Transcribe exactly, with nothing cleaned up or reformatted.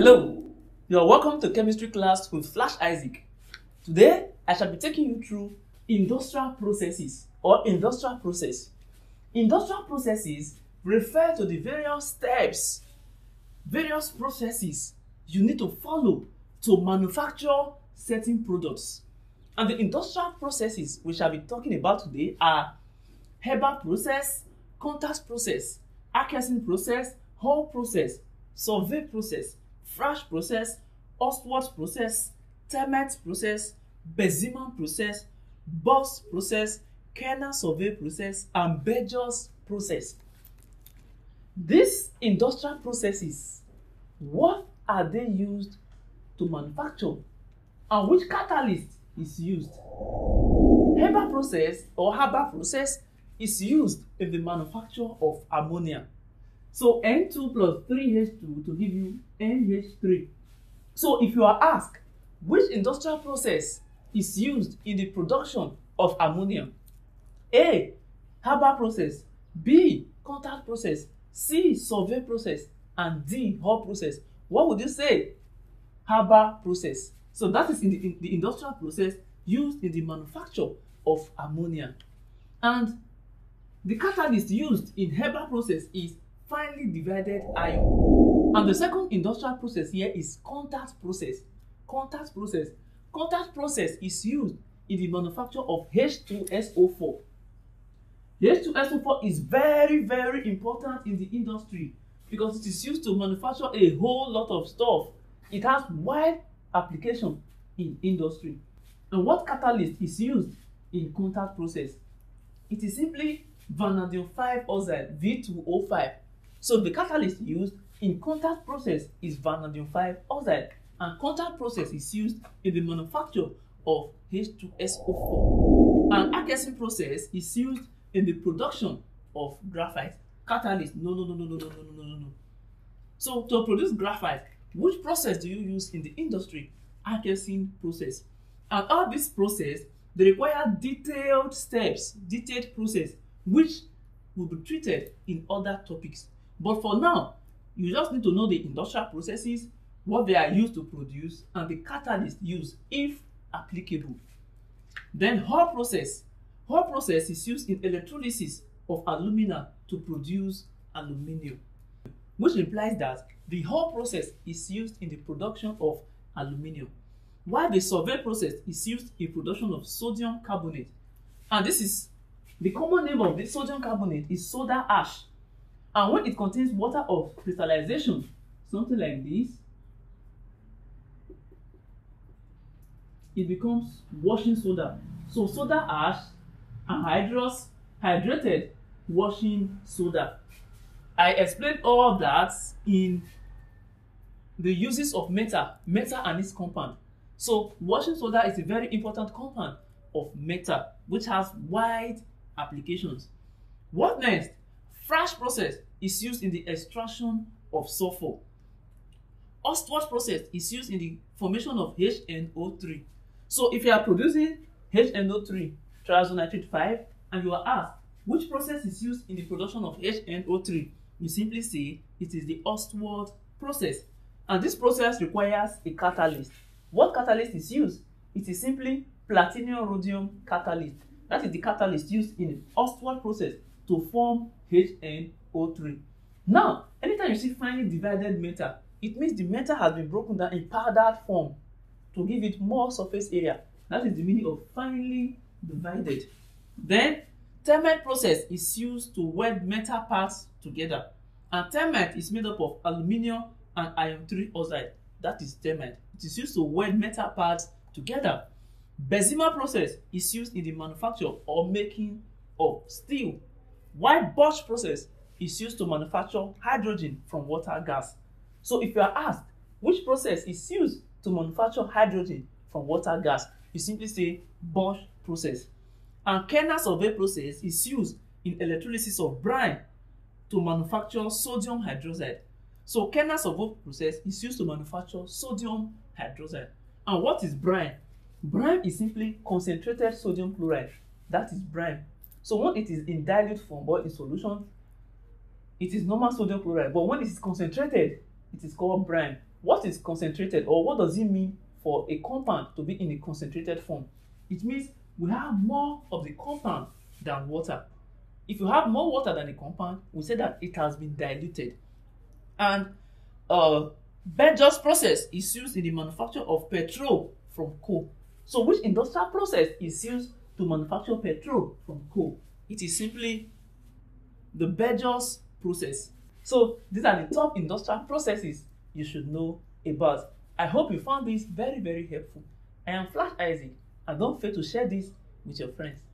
Hello, you are welcome to chemistry class with Flash Isaac. Today, I shall be taking you through industrial processes or industrial process. Industrial processes refer to the various steps, various processes you need to follow to manufacture certain products. And the industrial processes we shall be talking about today are Haber process, contact process, Acheson process, Hall process, Solvay process, Frasch process, Ostwald process, thermite process, Bessemer process, Bosch process, Kellner-Solvay process, and Bergius process. These industrial processes, what are they used to manufacture, and which catalyst is used? Haber process or Haber process is used in the manufacture of ammonia. So N two plus three H two to give you N H three. So if you are asked which industrial process is used in the production of ammonia, A, Haber process, B, contact process, C, Solvay process, and D, Hall process, what would you say? Haber process. So that is in the, in the industrial process used in the manufacture of ammonia. And the catalyst used in Haber process is finely divided iron. And the second industrial process here is contact process. Contact process. Contact process is used in the manufacture of H two S O four. H two S O four is very, very important in the industry because it is used to manufacture a whole lot of stuff. It has wide application in industry. And what catalyst is used in contact process? It is simply vanadium five oxide, V two O five. So the catalyst used in contact process is vanadium five oxide, and contact process is used in the manufacture of H two S O four. And Acheson process is used in the production of graphite. Catalyst, no, no, no, no, no, no, no, no, no. So to produce graphite, which process do you use in the industry? Acheson process. And all this process, they require detailed steps, detailed process, which will be treated in other topics. But for now, you just need to know the industrial processes, what they are used to produce, and the catalyst used, if applicable. Then Hall process. Hall process is used in electrolysis of alumina to produce aluminium, which implies that the Hall process is used in the production of aluminium, while the Solvay process is used in production of sodium carbonate. And this is the common name of this sodium carbonate is soda ash. And when it contains water of crystallization, something like this, it becomes washing soda. So soda ash, anhydrous, hydrated washing soda. I explained all that in the uses of metal, metal and its compound. So washing soda is a very important compound of metal, which has wide applications. What next? Frasch process is used in the extraction of sulfur. Ostwald process is used in the formation of H N O three. So if you are producing H N O three, triazonitrate five, and you are asked which process is used in the production of H N O three, you simply say it is the Ostwald process. And this process requires a catalyst. What catalyst is used? It is simply platinum rhodium catalyst. That is the catalyst used in the Ostwald process to form H N O three. Now, anytime you see finely divided metal, it means the metal has been broken down in powdered form to give it more surface area. That is the meaning of finely divided. Then, thermite process is used to weld metal parts together. And thermite is made up of aluminium and iron three oxide. That is thermite. It is used to weld metal parts together. Bessemer process is used in the manufacture or making of steel, while Bosch process is used to manufacture hydrogen from water gas. So if you are asked which process is used to manufacture hydrogen from water gas, you simply say Bosch process. And Kellner-Solvay process is used in electrolysis of brine to manufacture sodium hydroxide. So Kellner-Solvay process is used to manufacture sodium hydroxide. And what is brine? Brine is simply concentrated sodium chloride. That is brine. So when it is in dilute form or in solution, it is normal sodium chloride. But when it is concentrated, it is called brine. what is concentrated, or what does it mean for a compound to be in a concentrated form? It means we have more of the compound than water. If you have more water than the compound, we say that it has been diluted. And uh, Bergius process is used in the manufacture of petrol from coal. So which industrial process is used to manufacture petrol from coal? It is simply the Bergius process. So these are the top industrial processes you should know about. I hope you found this very, very helpful. I am Flash Isaac, and don't fail to share this with your friends.